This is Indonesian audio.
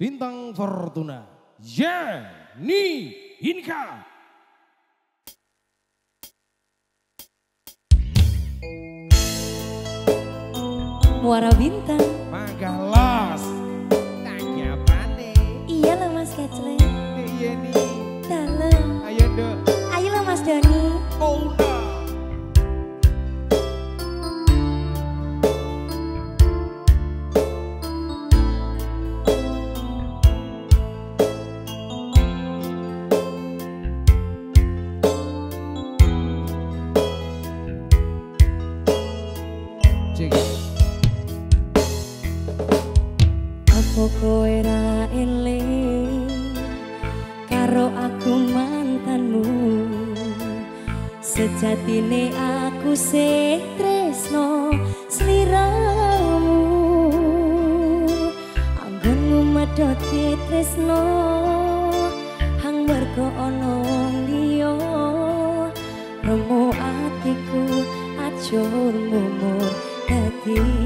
Bintang Fortuna, Jenny Inka. Muara Bintang. Magalas. Tanya pane. Iyalah Mas Kecele. Iya nih. Dalem. Ayo deh. Ayolah Mas Doni. Oh no. Kowe ra eling karo aku mantanmu, sejatine aku sing tresno sliramu, anggonmu medhot tresno hang warga ana liya, remo atiku ajur mumur dadi